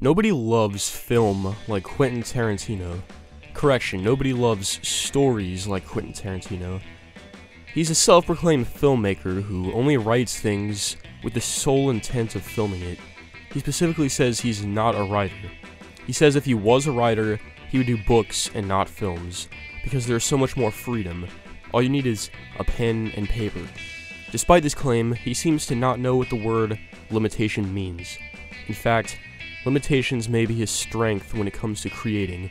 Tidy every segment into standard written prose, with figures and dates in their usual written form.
Nobody loves film like Quentin Tarantino. Correction, nobody loves stories like Quentin Tarantino. He's a self-proclaimed filmmaker who only writes things with the sole intent of filming it. He specifically says he's not a writer. He says if he was a writer, he would do books and not films, because there's so much more freedom. All you need is a pen and paper. Despite this claim, he seems to not know what the word limitation means. In fact, limitations may be his strength when it comes to creating.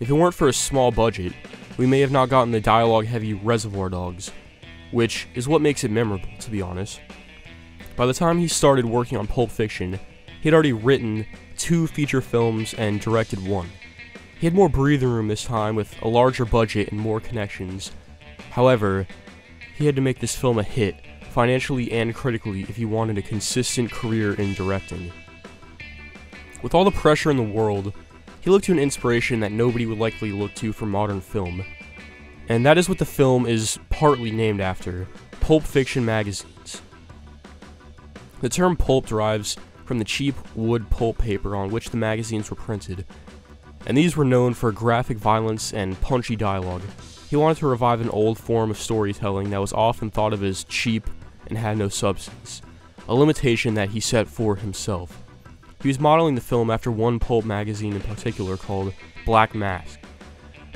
If it weren't for a small budget, we may have not gotten the dialogue-heavy Reservoir Dogs, which is what makes it memorable, to be honest. By the time he started working on Pulp Fiction, he had already written 2 feature films and directed 1. He had more breathing room this time with a larger budget and more connections. However, he had to make this film a hit, financially and critically, if he wanted a consistent career in directing. With all the pressure in the world, he looked to an inspiration that nobody would likely look to for modern film. And that is what the film is partly named after, Pulp Fiction magazines. The term pulp derives from the cheap wood pulp paper on which the magazines were printed, and these were known for graphic violence and punchy dialogue. He wanted to revive an old form of storytelling that was often thought of as cheap and had no substance, a limitation that he set for himself. He was modeling the film after one pulp magazine in particular called Black Mask.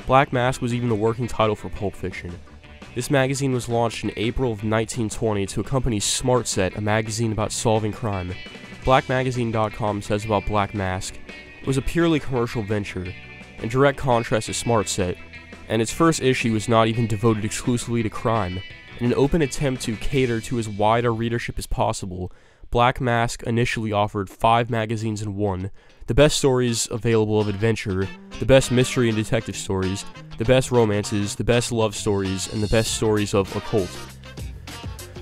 Black Mask was even a working title for Pulp Fiction. This magazine was launched in April of 1920 to accompany Smart Set, a magazine about solving crime. BlackMagazine.com says about Black Mask, it was a purely commercial venture, in direct contrast to Smart Set, and its first issue was not even devoted exclusively to crime. In an open attempt to cater to as wide a readership as possible, Black Mask initially offered 5 magazines in one, the best stories available of adventure, the best mystery and detective stories, the best romances, the best love stories, and the best stories of occult.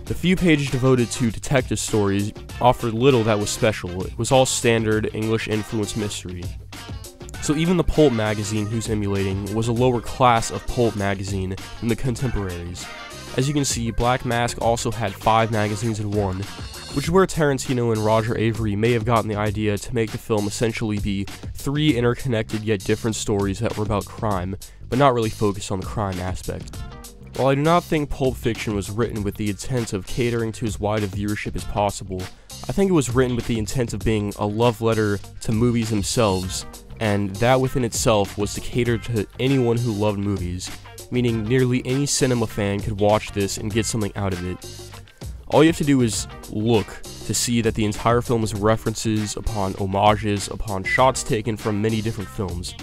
The few pages devoted to detective stories offered little that was special. It was all standard English-influenced mystery. So even the pulp magazine he was emulating was a lower class of pulp magazine than the contemporaries. As you can see, Black Mask also had 5 magazines in one, which is where Tarantino and Roger Avery may have gotten the idea to make the film essentially be 3 interconnected yet different stories that were about crime, but not really focused on the crime aspect. While I do not think Pulp Fiction was written with the intent of catering to as wide a viewership as possible, I think it was written with the intent of being a love letter to movies themselves, and that within itself was to cater to anyone who loved movies, meaning nearly any cinema fan could watch this and get something out of it. All you have to do is look to see that the entire film is references upon homages upon shots taken from many different films.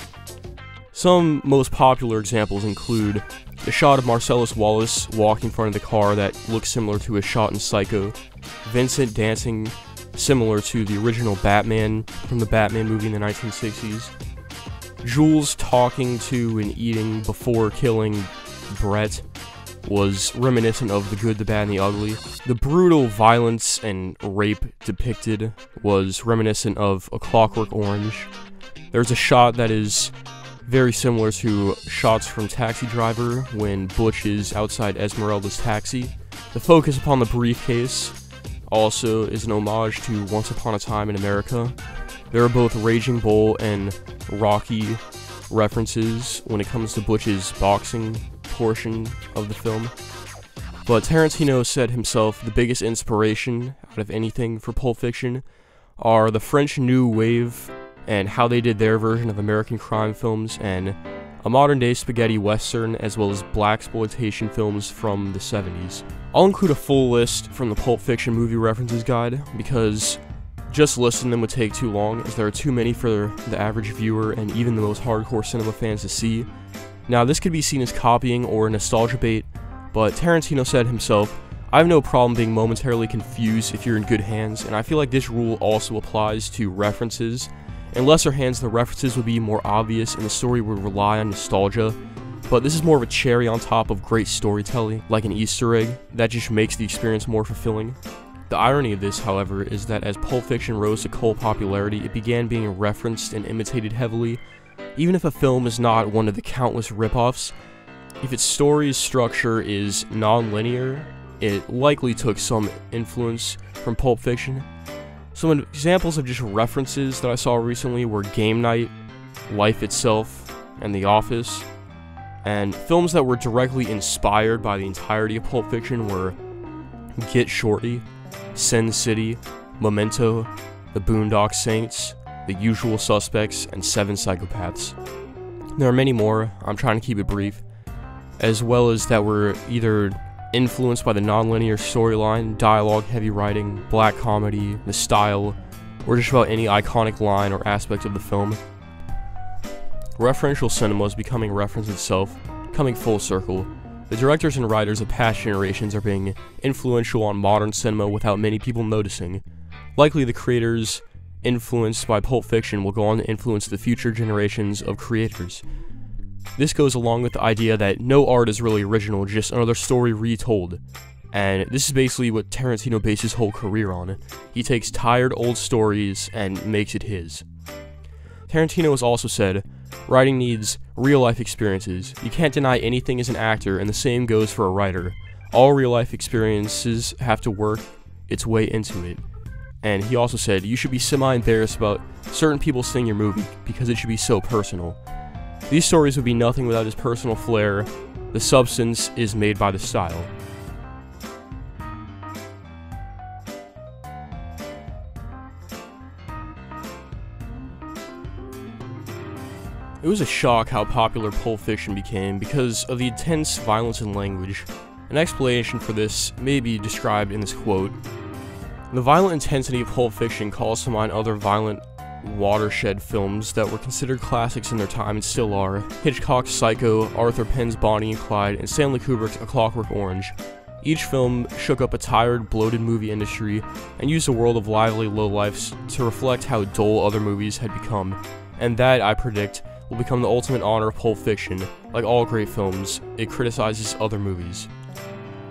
Some most popular examples include the shot of Marcellus Wallace walking in front of the car that looks similar to a shot in Psycho, Vincent dancing similar to the original Batman from the Batman movie in the 1960s, Jules talking to and eating before killing Brett was reminiscent of The Good, the Bad, and the Ugly. The brutal violence and rape depicted was reminiscent of A Clockwork Orange. There's a shot that is very similar to shots from Taxi Driver when Butch is outside Esmeralda's taxi. The focus upon the briefcase also is an homage to Once Upon a Time in America. There are both Raging Bull and Rocky references when it comes to Butch's boxing portion of the film, but Tarantino said himself the biggest inspiration out of anything for Pulp Fiction are the French New Wave and how they did their version of American crime films and a modern-day spaghetti western as well as blaxploitation films from the 70s. I'll include a full list from the Pulp Fiction movie references guide because just listing them would take too long as there are too many for the average viewer and even the most hardcore cinema fans to see. Now, this could be seen as copying or a nostalgia bait, but Tarantino said himself, I have no problem being momentarily confused if you're in good hands, and I feel like this rule also applies to references. In lesser hands, the references would be more obvious and the story would rely on nostalgia, but this is more of a cherry on top of great storytelling, like an Easter egg, that just makes the experience more fulfilling. The irony of this, however, is that as Pulp Fiction rose to cult popularity, it began being referenced and imitated heavily. Even if a film is not one of the countless rip-offs, if its story's structure is non-linear, it likely took some influence from Pulp Fiction. Some examples of just references that I saw recently were Game Night, Life Itself, and The Office, and films that were directly inspired by the entirety of Pulp Fiction were Get Shorty, Sin City, Memento, The Boondock Saints, The Usual Suspects, and Seven Psychopaths. There are many more, I'm trying to keep it brief, as well as that were either influenced by the nonlinear storyline, dialogue-heavy writing, black comedy, the style, or just about any iconic line or aspect of the film. Referential cinema is becoming reference itself, coming full circle. The directors and writers of past generations are being influential on modern cinema without many people noticing. Likely the creators influenced by Pulp Fiction will go on to influence the future generations of creators. This goes along with the idea that no art is really original, just another story retold. And this is basically what Tarantino based his whole career on. He takes tired old stories and makes it his. Tarantino has also said, "Writing needs real-life experiences. You can't deny anything as an actor, and the same goes for a writer. All real-life experiences have to work its way into it." And he also said, "You should be semi-embarrassed about certain people seeing your movie, because it should be so personal. These stories would be nothing without his personal flair. The substance is made by the style." It was a shock how popular Pulp Fiction became because of the intense violence and language. An explanation for this may be described in this quote: "The violent intensity of Pulp Fiction calls to mind other violent watershed films that were considered classics in their time and still are: Hitchcock's Psycho, Arthur Penn's Bonnie and Clyde, and Stanley Kubrick's A Clockwork Orange. Each film shook up a tired, bloated movie industry and used a world of lively lowlifes to reflect how dull other movies had become, and that, I predict, will become the ultimate honor of Pulp Fiction. Like all great films, it criticizes other movies."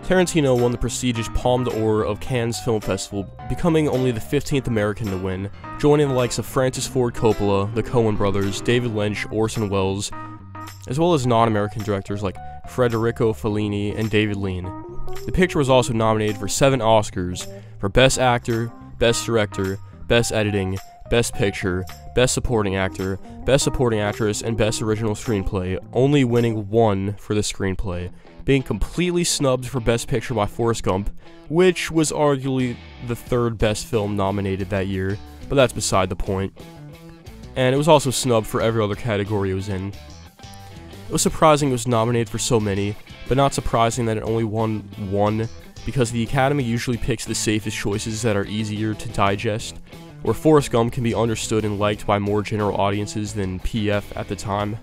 Tarantino won the prestigious Palme d'Or of Cannes Film Festival, becoming only the 15th American to win, joining the likes of Francis Ford Coppola, the Coen brothers, David Lynch, Orson Welles, as well as non-American directors like Federico Fellini and David Lean. The picture was also nominated for 7 Oscars, for Best Actor, Best Director, Best Editing, Best Picture, Best Supporting Actor, Best Supporting Actress, and Best Original Screenplay, only winning 1 for the screenplay, being completely snubbed for Best Picture by Forrest Gump, which was arguably the 3rd best film nominated that year, but that's beside the point. And it was also snubbed for every other category it was in. It was surprising it was nominated for so many, but not surprising that it only won 1, because the Academy usually picks the safest choices that are easier to digest, where Forrest Gump can be understood and liked by more general audiences than PF at the time.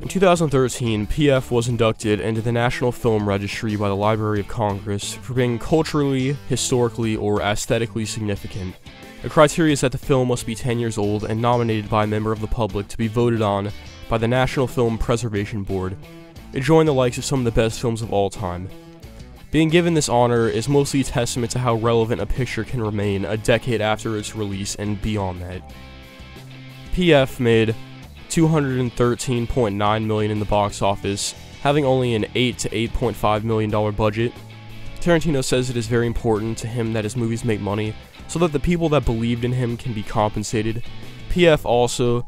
In 2013, PF was inducted into the National Film Registry by the Library of Congress for being culturally, historically, or aesthetically significant. The criteria is that the film must be 10 years old and nominated by a member of the public to be voted on by the National Film Preservation Board. It joined the likes of some of the best films of all time. Being given this honor is mostly a testament to how relevant a picture can remain a decade after its release and beyond that. PF made $213.9 million in the box office, having only an $8 to $8.5 million budget. Tarantino says it is very important to him that his movies make money, so that the people that believed in him can be compensated. PF also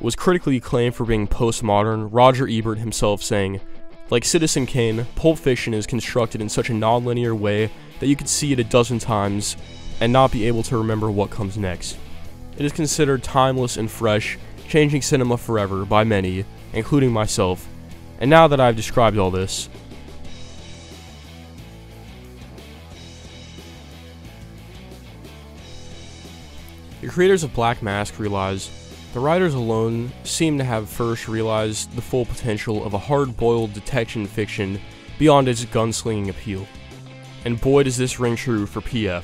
was critically acclaimed for being postmodern, Roger Ebert himself saying, "Like Citizen Kane, Pulp Fiction is constructed in such a non-linear way that you could see it a dozen times and not be able to remember what comes next. It is considered timeless and fresh, changing cinema forever by many, including myself." And now that I've described all this, the creators of Black Mask realized the writers alone seem to have first realized the full potential of a hard-boiled detection fiction beyond its gunslinging appeal. And boy does this ring true for PF.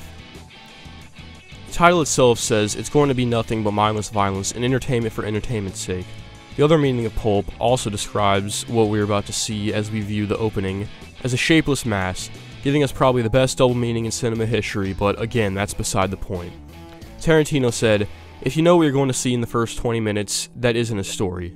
The title itself says it's going to be nothing but mindless violence and entertainment for entertainment's sake. The other meaning of pulp also describes what we're about to see as we view the opening as a shapeless mass, giving us probably the best double meaning in cinema history, but again, that's beside the point. Tarantino said, "If you know what you're going to see in the first 20 minutes, that isn't a story."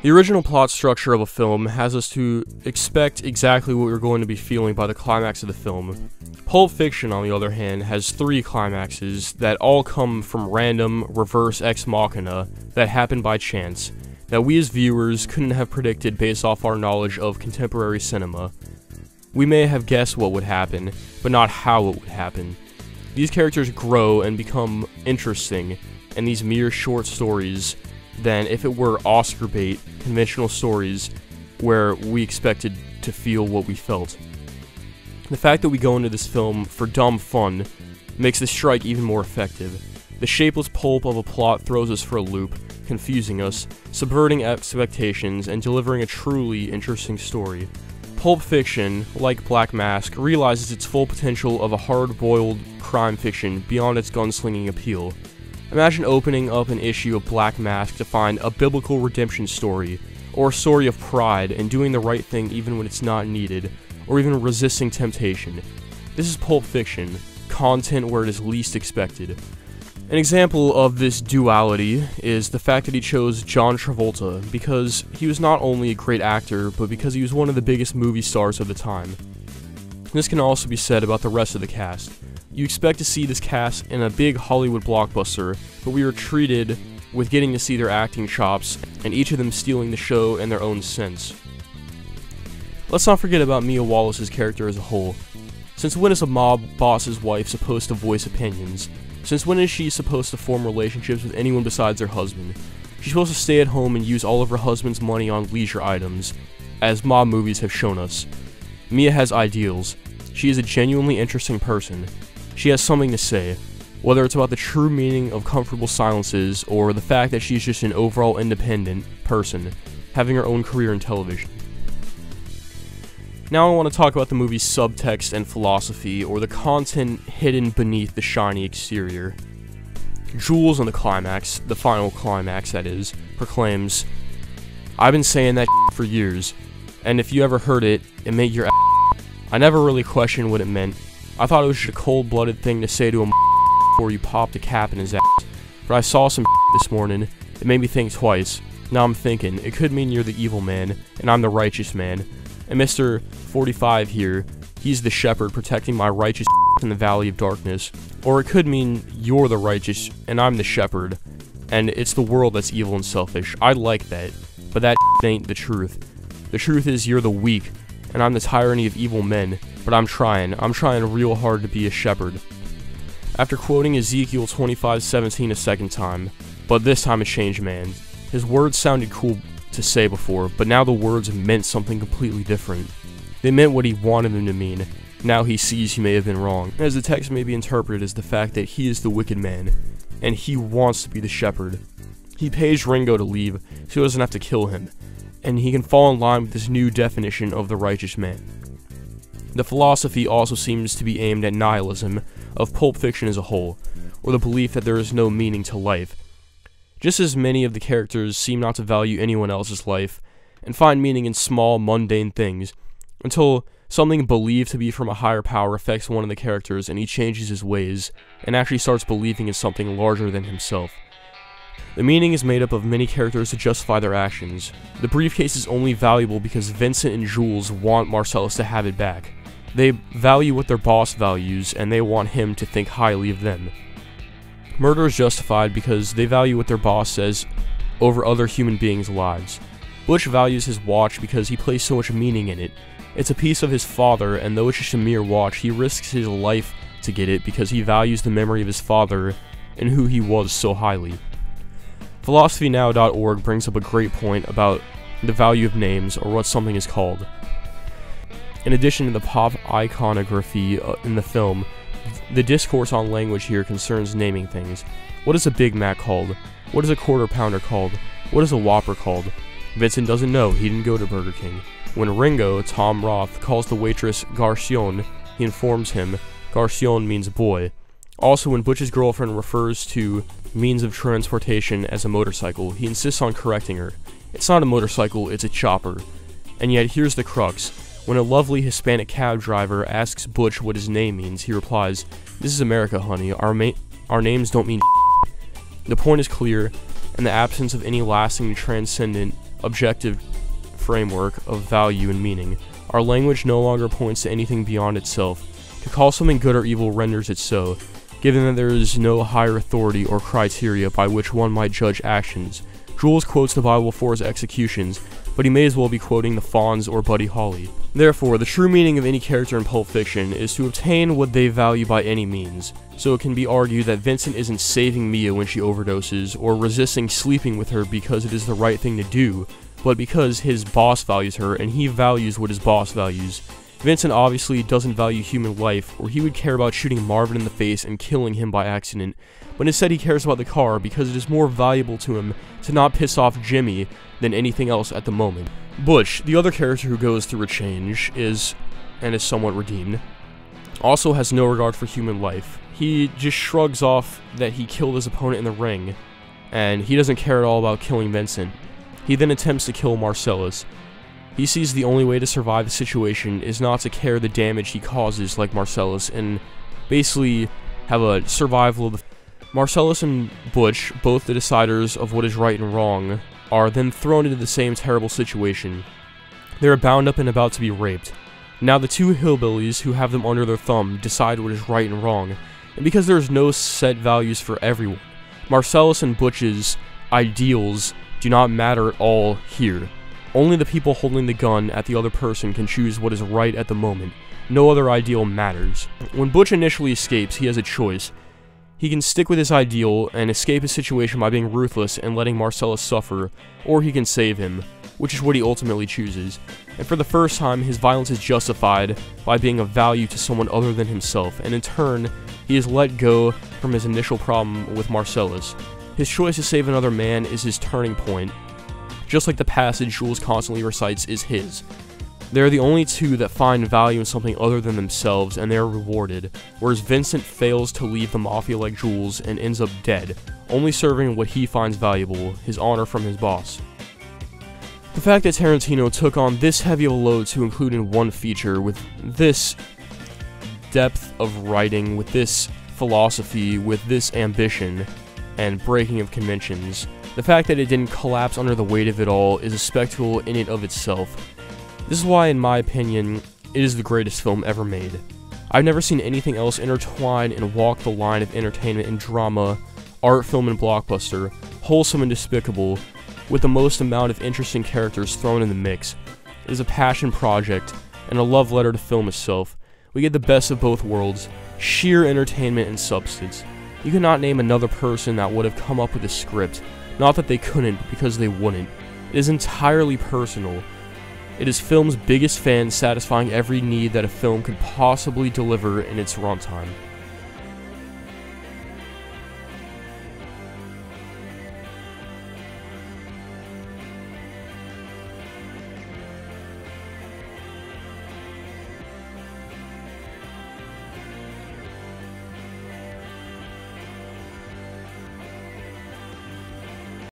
The original plot structure of a film has us to expect exactly what we're going to be feeling by the climax of the film. Pulp Fiction, on the other hand, has three climaxes that all come from random, reverse ex machina that happen by chance, that we as viewers couldn't have predicted based off our knowledge of contemporary cinema. We may have guessed what would happen, but not how it would happen. These characters grow and become interesting in these mere short stories than if it were Oscar bait, conventional stories where we expected to feel what we felt. The fact that we go into this film for dumb fun makes this strike even more effective. The shapeless pulp of a plot throws us for a loop, confusing us, subverting expectations, and delivering a truly interesting story. Pulp Fiction, like Black Mask, realizes its full potential of a hard-boiled crime fiction beyond its gunslinging appeal. Imagine opening up an issue of Black Mask to find a biblical redemption story, or a story of pride and doing the right thing even when it's not needed, or even resisting temptation. This is Pulp Fiction, content where it is least expected. An example of this duality is the fact that he chose John Travolta because he was not only a great actor, but because he was one of the biggest movie stars of the time. This can also be said about the rest of the cast. You expect to see this cast in a big Hollywood blockbuster, but we were treated with getting to see their acting chops, and each of them stealing the show in their own sense. Let's not forget about Mia Wallace's character as a whole. Since when is a mob boss's wife supposed to voice opinions? Since when is she supposed to form relationships with anyone besides her husband? She's supposed to stay at home and use all of her husband's money on leisure items, as mob movies have shown us. Mia has ideals. She is a genuinely interesting person. She has something to say, whether it's about the true meaning of comfortable silences or the fact that she's just an overall independent person, having her own career in television. Now I want to talk about the movie's subtext and philosophy, or the content hidden beneath the shiny exterior. Jules in the climax, the final climax that is, proclaims, "I've been saying that for years, and if you ever heard it, it made your ass. I never really questioned what it meant. I thought it was just a cold-blooded thing to say to him before you popped a cap in his ass, but I saw some this morning, it made me think twice. Now I'm thinking, it could mean you're the evil man, and I'm the righteous man, and Mr. 45 here, he's the shepherd protecting my righteous in the valley of darkness, or it could mean you're the righteous, and I'm the shepherd, and it's the world that's evil and selfish. I like that, but that ain't the truth. The truth is you're the weak, and I'm the tyranny of evil men, but I'm trying real hard to be a shepherd." After quoting Ezekiel 25:17 a second time, but this time a changed man. His words sounded cool to say before, but now the words meant something completely different. They meant what he wanted them to mean. Now he sees he may have been wrong, as the text may be interpreted as the fact that he is the wicked man, and he wants to be the shepherd. He pays Ringo to leave, so he doesn't have to kill him, and he can fall in line with this new definition of the righteous man. The philosophy also seems to be aimed at nihilism of Pulp Fiction as a whole, or the belief that there is no meaning to life. Just as many of the characters seem not to value anyone else's life, and find meaning in small, mundane things, until something believed to be from a higher power affects one of the characters and he changes his ways, and actually starts believing in something larger than himself. The meaning is made up of many characters to justify their actions. The briefcase is only valuable because Vincent and Jules want Marcellus to have it back. They value what their boss values, and they want him to think highly of them. Murder is justified because they value what their boss says over other human beings' lives. Butch values his watch because he placed so much meaning in it. It's a piece of his father, and though it's just a mere watch, he risks his life to get it because he values the memory of his father and who he was so highly. Philosophynow.org brings up a great point about the value of names, or what something is called. In addition to the pop iconography in the film, the discourse on language here concerns naming things. What is a Big Mac called? What is a Quarter Pounder called? What is a Whopper called? Vincent doesn't know, he didn't go to Burger King. When Ringo, Tom Roth, calls the waitress Garcion, he informs him, Garcion means boy. Also, when Butch's girlfriend refers to means of transportation as a motorcycle, he insists on correcting her. It's not a motorcycle, it's a chopper. And yet, here's the crux. When a lovely Hispanic cab driver asks Butch what his name means, he replies, "This is America, honey. Our names don't mean." The point is clear, and the absence of any lasting transcendent objective framework of value and meaning. Our language no longer points to anything beyond itself. To call something good or evil renders it so, given that there is no higher authority or criteria by which one might judge actions. Jules quotes the Bible for his executions, but he may as well be quoting the Fonz or Buddy Holly. Therefore, the true meaning of any character in Pulp Fiction is to obtain what they value by any means, so it can be argued that Vincent isn't saving Mia when she overdoses, or resisting sleeping with her because it is the right thing to do, but because his boss values her and he values what his boss values. Vincent obviously doesn't value human life, or he would care about shooting Marvin in the face and killing him by accident, but instead he cares about the car because it is more valuable to him to not piss off Jimmy than anything else at the moment. Butch, the other character who goes through a change, is somewhat redeemed, also has no regard for human life. He just shrugs off that he killed his opponent in the ring, and he doesn't care at all about killing Vincent. He then attempts to kill Marcellus. He sees the only way to survive the situation is not to care the damage he causes like Marcellus and basically have a survival of the... Marcellus and Butch, both the deciders of what is right and wrong, are then thrown into the same terrible situation. They are bound up and about to be raped. Now the two hillbillies who have them under their thumb decide what is right and wrong, and because there is no set values for everyone, Marcellus and Butch's ideals do not matter at all here. Only the people holding the gun at the other person can choose what is right at the moment. No other ideal matters. When Butch initially escapes, he has a choice. He can stick with his ideal and escape his situation by being ruthless and letting Marcellus suffer, or he can save him, which is what he ultimately chooses. And for the first time, his violence is justified by being of value to someone other than himself, and in turn, he is let go from his initial problem with Marcellus. His choice to save another man is his turning point. Just like the passage Jules constantly recites is his. They are the only two that find value in something other than themselves, and they are rewarded, whereas Vincent fails to leave the mafia like Jules and ends up dead, only serving what he finds valuable, his honor from his boss. The fact that Tarantino took on this heavy of a load to include in one feature, with this depth of writing, with this philosophy, with this ambition, and breaking of conventions, the fact that it didn't collapse under the weight of it all is a spectacle in and of itself. This is why, in my opinion, it is the greatest film ever made. I've never seen anything else intertwine and walk the line of entertainment and drama, art film and blockbuster, wholesome and despicable, with the most amount of interesting characters thrown in the mix. It is a passion project, and a love letter to film itself. We get the best of both worlds, sheer entertainment and substance. You cannot name another person that would have come up with a script. Not that they couldn't, but because they wouldn't. It is entirely personal. It is film's biggest fan, satisfying every need that a film could possibly deliver in its runtime.